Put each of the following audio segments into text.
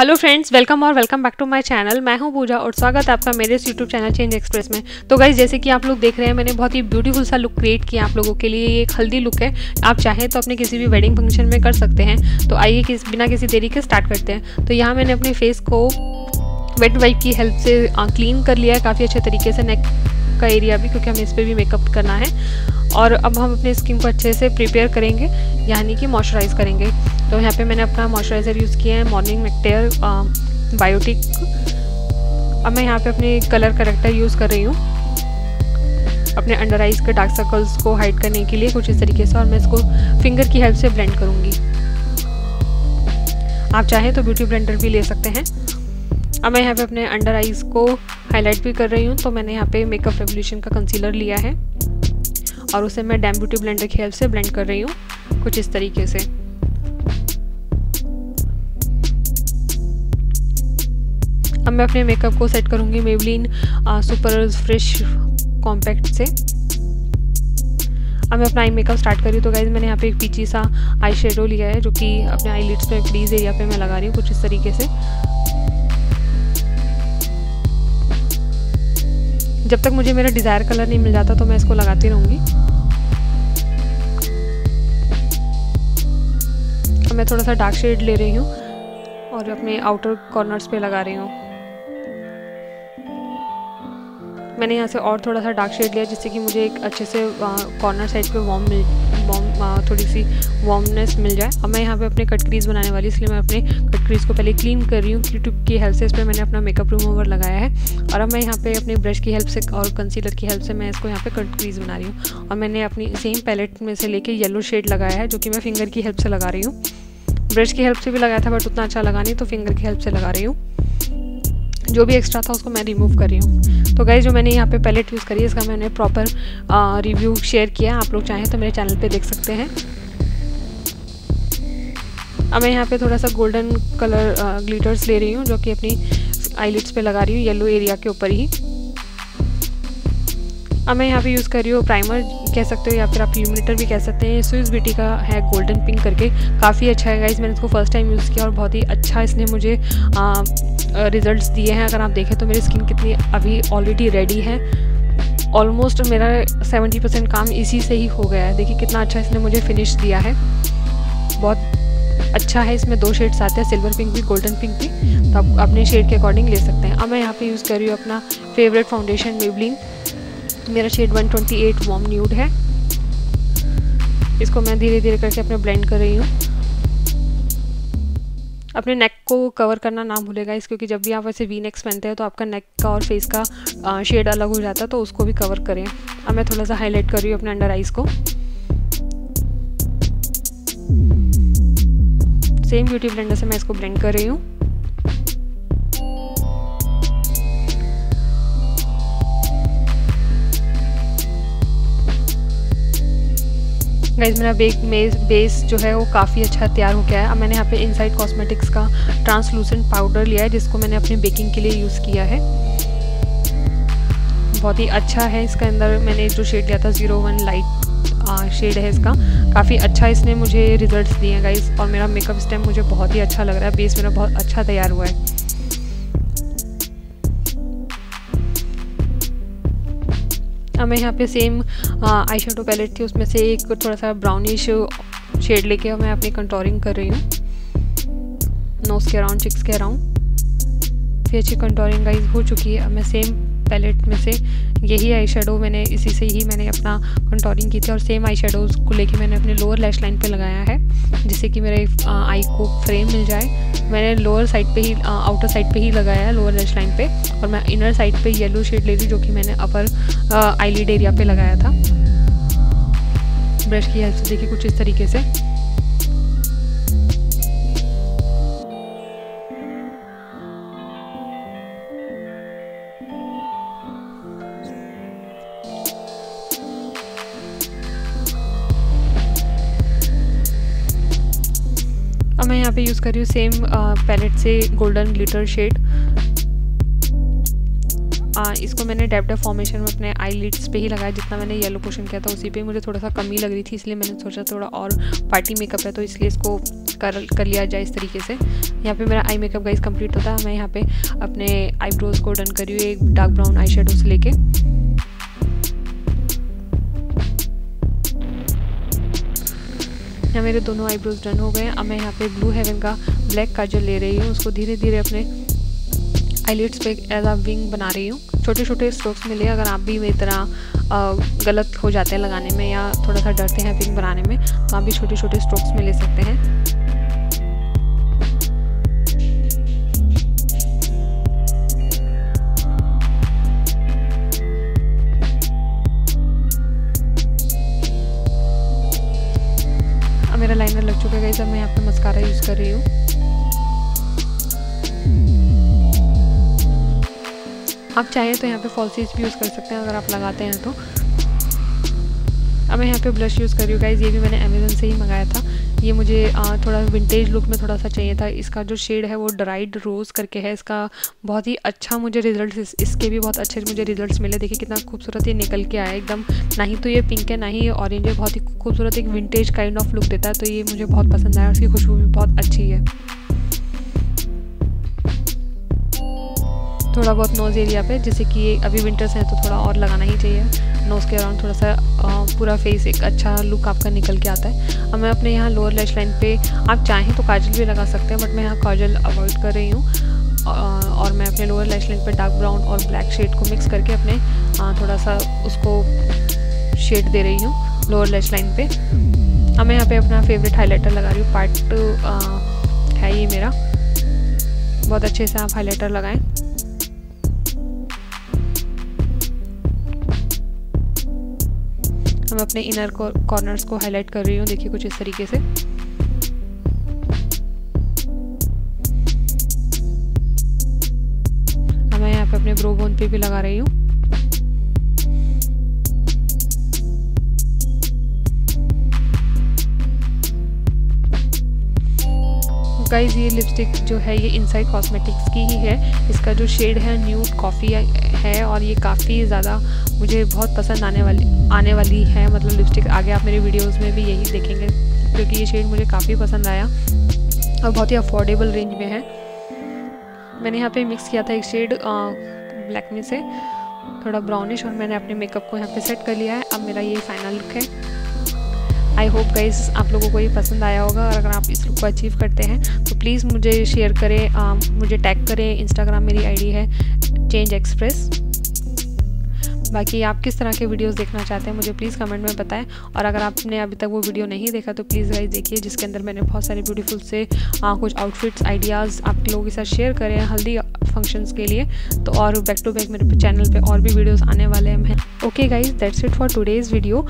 Hello friends, welcome और welcome back to my channel. मैं हूं पूजा और स्वागत है आपका मेरे यूट्यूब चैनल चेंज एक्सप्रेस में। तो गाइस, जैसे कि आप लोग देख रहे हैं, मैंने बहुत ही ब्यूटीफुल सा लुक क्रिएट किया आप लोगों के लिए। ये एक हल्दी लुक है, आप चाहें तो अपने किसी भी वेडिंग फंक्शन में कर सकते हैं। तो आइए बिना किसी देरी के स्टार्ट करते हैं। तो यहाँ मैंने अपने फेस को वेट वाइप की हेल्प से क्लीन कर लिया है काफ़ी अच्छे तरीके से, नेक का एरिया भी, क्योंकि हमें इस पर भी मेकअप करना है। और अब हम अपने स्किन को अच्छे से प्रिपेयर करेंगे, यानी कि मॉइस्चराइज़ करेंगे। तो यहाँ पे मैंने अपना मॉइस्चराइज़र यूज़ किया है, मॉर्निंग नेक्टर बायोटिक। अब मैं यहाँ पे अपने कलर करेक्टर यूज़ कर रही हूँ अपने अंडर आइज़ के डार्क सर्कल्स को हाइड करने के लिए, कुछ इस तरीके से। और मैं इसको फिंगर की हेल्प से ब्लेंड करूँगी। आप चाहें तो ब्यूटी ब्लेंडर भी ले सकते हैं। अब मैं यहाँ पर अपने अंडर आइज़ को हाईलाइट भी कर रही हूँ। तो मैंने यहाँ पर मेकअप रेवोल्यूशन का कंसीलर लिया है और उसे मैं डैम ब्यूटी ब्लेंडर की हेल्प से ब्लेंड कर रही हूँ कुछ इस तरीके से। अब मैं अपने मेकअप को सेट करूँगी मेबलिन सुपर फ्रेश कॉम्पैक्ट से। अब मैं अपना आई मेकअप स्टार्ट कर रही हूँ। तो गाइज, मैंने यहाँ पे एक पीची सा आई शेडो लिया है, जो कि अपने आई लिड्स में क्रीज एरिया पे मैं लगा रही हूँ कुछ इस तरीके से। जब तक मुझे मेरा डिज़ायर कलर नहीं मिल जाता तो मैं इसको लगाती रहूँगी। अब मैं थोड़ा सा डार्क शेड ले रही हूँ और अपने आउटर कॉर्नर्स पे लगा रही हूँ। मैंने यहाँ से और थोड़ा सा डार्क शेड लिया, जिससे कि मुझे एक अच्छे से कॉर्नर साइड पे थोड़ी सी वार्मनेस मिल जाए। अब मैं यहाँ पे अपने कट क्रीज बनाने वाली, इसलिए मैं अपने कट क्रीज को पहले क्लीन कर रही हूँ क्यूटिप की हेल्प से। इस पर मैंने अपना मेकअप रिमूवर लगाया है। और अब मैं यहाँ पे अपने ब्रश की हेल्प से और कंसीलर की हेल्प से मैं इसको यहाँ पे कट क्रीज बना रही हूँ। और मैंने अपनी सेम पैलेट में से लेके येलो शेड लगाया है, जो कि मैं फिंगर की हेल्प से लगा रही हूँ। ब्रश की हेल्प से भी लगाया था बट उतना अच्छा लगा नहीं, तो फिंगर की हेल्प से लगा रही हूँ। जो भी एक्स्ट्रा था उसको मैं रिमूव कर रही हूँ। तो गाइस, जो मैंने यहाँ पे पैलेट यूज़ करी है, इसका मैंने प्रॉपर रिव्यू शेयर किया, आप लोग चाहें तो मेरे चैनल पे देख सकते हैं। अब मैं यहाँ पे थोड़ा सा गोल्डन कलर ग्लिटर्स ले रही हूँ, जो कि अपनी आईलिड्स पे लगा रही हूँ, येलो एरिया के ऊपर ही। अब मैं यहाँ पे यूज़ कर रही हूँ प्राइमर कह सकते हो या फिर आप इल्यूमिनेटर भी कह सकते हैं। स्विस ब्यूटी का है गोल्डन पिंक करके, काफ़ी अच्छा है गाइस। मैंने इसको फर्स्ट टाइम यूज़ किया और बहुत ही अच्छा इसने मुझे रिजल्ट्स दिए हैं। अगर आप देखें तो मेरी स्किन कितनी अभी ऑलरेडी रेडी है। ऑलमोस्ट मेरा 70% काम इसी से ही हो गया है। देखिए कितना अच्छा इसने मुझे फिनिश दिया है, बहुत अच्छा है। इसमें दो शेड्स आते हैं, सिल्वर पिंक भी गोल्डन पिंक भी, तो आप अपने शेड के अकॉर्डिंग ले सकते हैं। अब मैं यहाँ पर यूज़ कर रही हूँ अपना फेवरेट फाउंडेशन मेबलिन, मेरा शेड 128 वार्म न्यूड है। इसको मैं धीरे धीरे करके अपने ब्लेंड कर रही हूँ। अपने नेक को कवर करना ना भूलेगा इस, क्योंकि जब भी आप ऐसे वी नेक्स पहनते हैं तो आपका नेक का और फेस का शेड अलग हो जाता है, तो उसको भी कवर करें। अब मैं थोड़ा सा हाईलाइट कर रही हूँ अपने अंडर आइज़ को। सेम ब्यूटी ब्लेंडर से मैं इसको ब्लेंड कर रही हूँ। गाइस, मेरा बेस जो है वो काफ़ी अच्छा तैयार हो गया है। अब मैंने यहाँ पे इनसाइड कॉस्मेटिक्स का ट्रांसलूसेंट पाउडर लिया है, जिसको मैंने अपने बेकिंग के लिए यूज़ किया है। बहुत ही अच्छा है, इसका अंदर मैंने जो शेड लिया था 01 लाइट शेड है इसका, काफ़ी अच्छा इसने मुझे रिजल्ट्स दिए हैं गाइस। और मेरा मेकअप इस टाइम मुझे बहुत ही अच्छा लग रहा है, बेस मेरा बहुत अच्छा तैयार हुआ है। मैं यहाँ पे सेम आई शेडो पैलेट थी, उसमें से एक थोड़ा सा ब्राउनिश शेड लेके मैं अपनी कंटोरिंग कर रही हूँ, नोज के अराउंड, चिक्स के अराउंड। ये अच्छी कंटोरिंग गाइज हो चुकी है। अब मैं सेम पैलेट में से यही आई शेडो इसी से ही मैंने अपना कंटोरिंग की थी, और सेम आई शेडोज़ को लेके मैंने अपने लोअर लैश लाइन पे लगाया है, जिससे कि मेरे आई को फ्रेम मिल जाए। मैंने लोअर साइड पे ही, आउटर साइड पे ही लगाया है, लोअर लैश लाइन पे। और मैं इनर साइड पे येलो शेड ले रही, जो कि मैंने अपर आईलिड एरिया पे लगाया था। ब्रश की हेल्प से देखिए कुछ इस तरीके से। अब मैं यहाँ पे यूज़ कर रही हूँ सेम पैलेट से गोल्डन ग्लिटर शेड। इसको मैंने डैब फॉर्मेशन में अपने आईलिड्स पे ही लगाया, जितना मैंने येलो पोर्शन किया था उसी पे। मुझे थोड़ा सा कमी लग रही थी, इसलिए मैंने सोचा थोड़ा और पार्टी मेकअप है तो इसलिए इसको कर लिया जाए इस तरीके से। यहाँ पे मेरा आई मेकअप गाइस कंप्लीट होता है। मैं यहाँ पे अपने आईब्रोज को डन करी हुई एक डार्क ब्राउन आई शेडो से लेके। यहाँ मेरे दोनों आईब्रोज डन हो गए हैं। अब मैं यहाँ पे ब्लू हेवन का ब्लैक काजल ले रही हूँ, उसको धीरे धीरे अपने आईलिड्स पे एज अ विंग बना रही हूँ। छोटे छोटे स्ट्रोक्स मिले। अगर आप भी मेरी तरह गलत हो जाते हैं लगाने में या थोड़ा सा डरते हैं पिंक बनाने में तो आप भी छोटे छोटे स्ट्रोक्स में ले सकते हैं। अब मेरा लाइनर लग चुका है गाइस। अब मैं यहाँ पे मस्कारा यूज कर रही हूँ। आप चाहें तो यहाँ पे फॉल्सीज भी यूज़ कर सकते हैं अगर आप लगाते हैं तो। अब मैं यहाँ पे ब्लश यूज़ कर रही हूँ गाइज़। ये भी मैंने अमेज़न से ही मंगाया था। ये मुझे थोड़ा विंटेज लुक में थोड़ा सा चाहिए था। इसका जो शेड है वो ड्राइड रोज़ करके है। इसका बहुत ही अच्छा मुझे रिजल्ट्स, इसके भी बहुत अच्छे मुझे रिजल्ट्स मिले। देखिए कितना खूबसूरत ये निकल के आया एकदम। ना ही तो ये पिंक है ना ही ये ऑरेंज है, बहुत ही खूबसूरत एक विंटेज काइंड ऑफ लुक देता है। तो ये मुझे बहुत पसंद आया। उसकी खुशबू भी बहुत अच्छी है। थोड़ा बहुत नोज़ एरिया पे, जैसे कि अभी विंटर्स हैं तो थोड़ा और लगाना ही चाहिए। नोज़ के अराउंड थोड़ा सा पूरा फेस एक अच्छा लुक आपका निकल के आता है। अब मैं अपने यहाँ लोअर लैश लाइन पे, आप चाहें तो काजल भी लगा सकते हैं बट मैं यहाँ काजल अवॉइड कर रही हूँ। और मैं अपने लोअर लैश लाइन पे डार्क ब्राउन और ब्लैक शेड को मिक्स करके अपने थोड़ा सा उसको शेड दे रही हूँ लोअर लैश लाइन पर। अब मैं यहाँ पर अपना फेवरेट हाईलाइटर लगा रही हूँ। पार्ट 2 है ये मेरा। बहुत अच्छे से आप हाईलाइटर लगाएँ। मैं अपने इनर कॉर्नर्स को हाईलाइट कर रही हूँ। देखिए कुछ इस तरीके से। अब मैं यहाँ पे अपने ब्रो बोन पे भी लगा रही हूँ। गाइज ये लिपस्टिक जो है ये इनसाइड कॉस्मेटिक्स की ही है। इसका जो शेड है न्यूड कॉफ़ी है और ये काफ़ी ज़्यादा मुझे बहुत पसंद आने वाली है। मतलब लिपस्टिक आगे आप मेरे वीडियोस में भी यही देखेंगे क्योंकि ये शेड मुझे काफ़ी पसंद आया और बहुत ही अफोर्डेबल रेंज में है। मैंने यहाँ पे मिक्स किया था एक शेड ब्लैक में से थोड़ा ब्राउनिश, और मैंने अपने मेकअप को यहाँ पे सेट कर लिया है। अब मेरा ये फाइनल लुक है। आई होप गाइस आप लोगों को ये पसंद आया होगा। और अगर आप इस लुक को अचीव करते हैं तो प्लीज़ मुझे शेयर करें, मुझे टैग करें। इंस्टाग्राम मेरी आईडी है चेंज एक्सप्रेस। बाकी आप किस तरह के वीडियोस देखना चाहते हैं मुझे प्लीज़ कमेंट में बताएं। और अगर आपने अभी तक वो वीडियो नहीं देखा तो प्लीज़ गाइस देखिए, जिसके अंदर मैंने बहुत सारे ब्यूटीफुल से कुछ आउटफिट्स आइडियाज़ आप लोगों के साथ शेयर करें हल्दी फंक्शंस के लिए। तो और बैक टू बैक मेरे चैनल पे और भी वीडियोस आने वाले हैं। Okay guys that's it for today's video.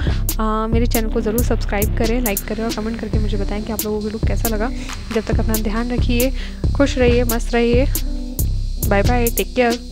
मेरे चैनल को ज़रूर सब्सक्राइब करें, लाइक करें और कमेंट करके मुझे बताएं कि आप लोगों को लुक कैसा लगा। जब तक अपना ध्यान रखिए, खुश रहिए, मस्त रहिए। Bye bye, take care.